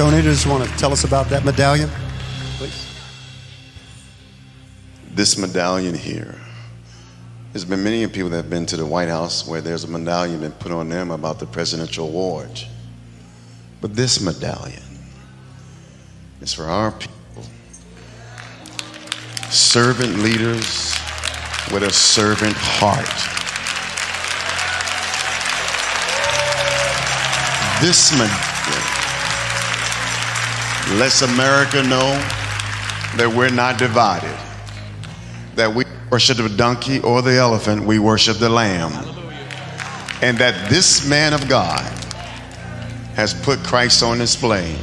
Tony, just want to tell us about that medallion, please? This medallion here, there's been many people that have been to the White House where there's a medallion been put on them about the presidential award. But this medallion is for our people. Servant leaders with a servant heart. This medallion lets America know that we're not divided, that we worship the donkey or the elephant, we worship the Lamb. And that this man of God has put Christ on display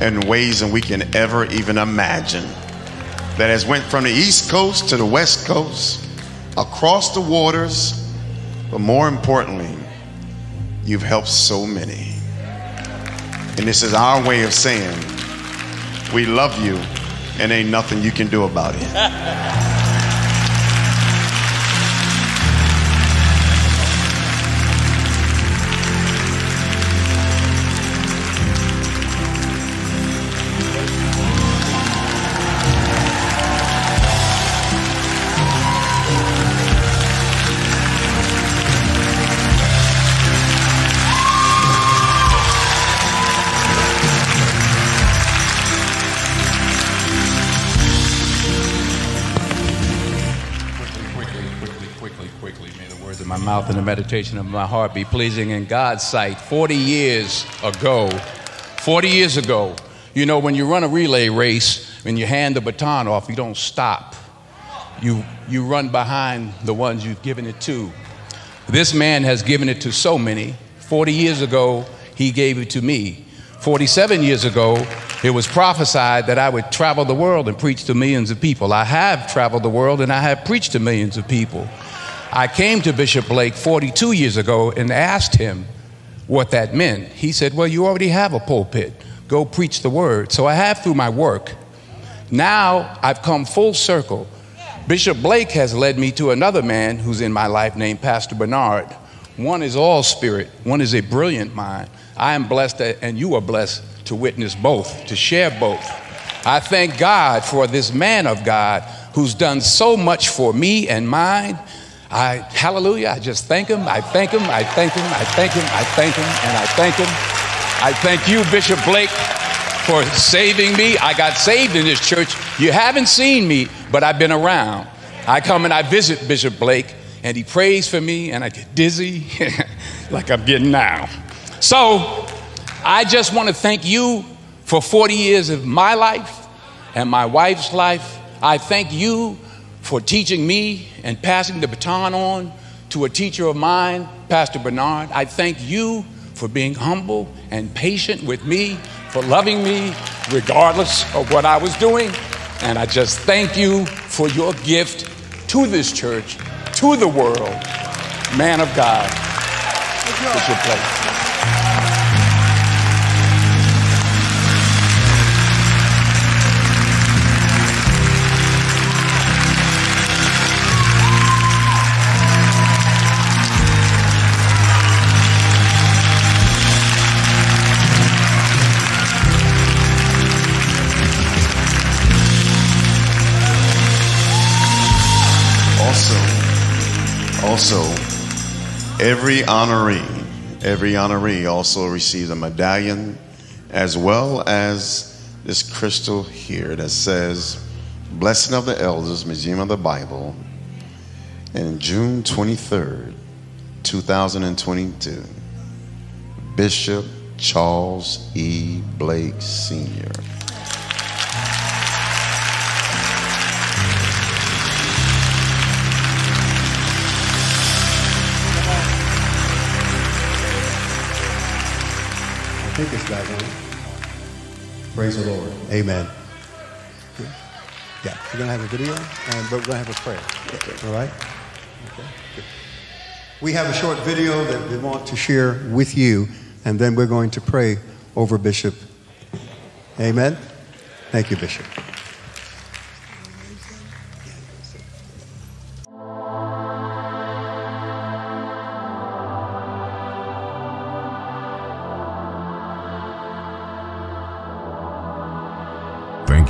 in ways that we can ever even imagine. That has went from the East Coast to the West Coast, across the waters, but more importantly, you've helped so many. And this is our way of saying, we love you and ain't nothing you can do about it. And the meditation of my heart be pleasing in God's sight. 40 years ago, you know, when you run a relay race and you hand the baton off, you don't stop. You run behind the ones you've given it to. This man has given it to so many. 40 years ago, he gave it to me. 47 years ago, it was prophesied that I would travel the world and preach to millions of people. I have traveled the world and I have preached to millions of people. I came to Bishop Blake 42 years ago and asked him what that meant. He said, well, you already have a pulpit. Go preach the word. So I have through my work. Now I've come full circle. Bishop Blake has led me to another man who's in my life named Pastor Bernard. One is all spirit. One is a brilliant mind. I am blessed and you are blessed to witness both, to share both. I thank God for this man of God who's done so much for me and mine. Hallelujah, I just thank him, I thank him, I thank him, I thank him, I thank him, and I thank him. I thank you, Bishop Blake, for saving me. I got saved in this church. You haven't seen me, but I've been around. I come and I visit Bishop Blake, and he prays for me, and I get dizzy, like I'm getting now. So, I just want to thank you for 40 years of my life and my wife's life. I thank you for teaching me and passing the baton on to a teacher of mine, Pastor Bernard. I thank you for being humble and patient with me, for loving me regardless of what I was doing. And I just thank you for your gift to this church, to the world. Man of God, it's your place. Also, every honoree also receives a medallion, as well as this crystal here that says, Blessings of the Elders, Museum of the Bible. And June 23rd, 2022, Bishop Charles E. Blake, Sr. Take this guy, man. Praise the Lord. Amen. Yeah, we're going to have a video, but we're going to have a prayer. Okay. All right? Okay. Good. We have a short video that we want to share with you, and then we're going to pray over Bishop. Amen? Thank you, Bishop.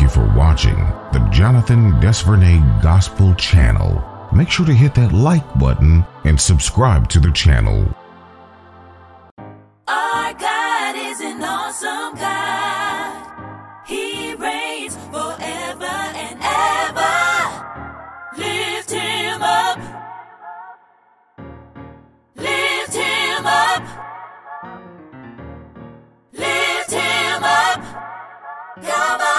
Thank you for watching the Jonathan DesVerney Gospel Channel. Make sure to hit that like button and subscribe to the channel. Our God is an awesome God. He reigns forever and ever. Lift Him up. Lift Him up. Lift Him up. Come on.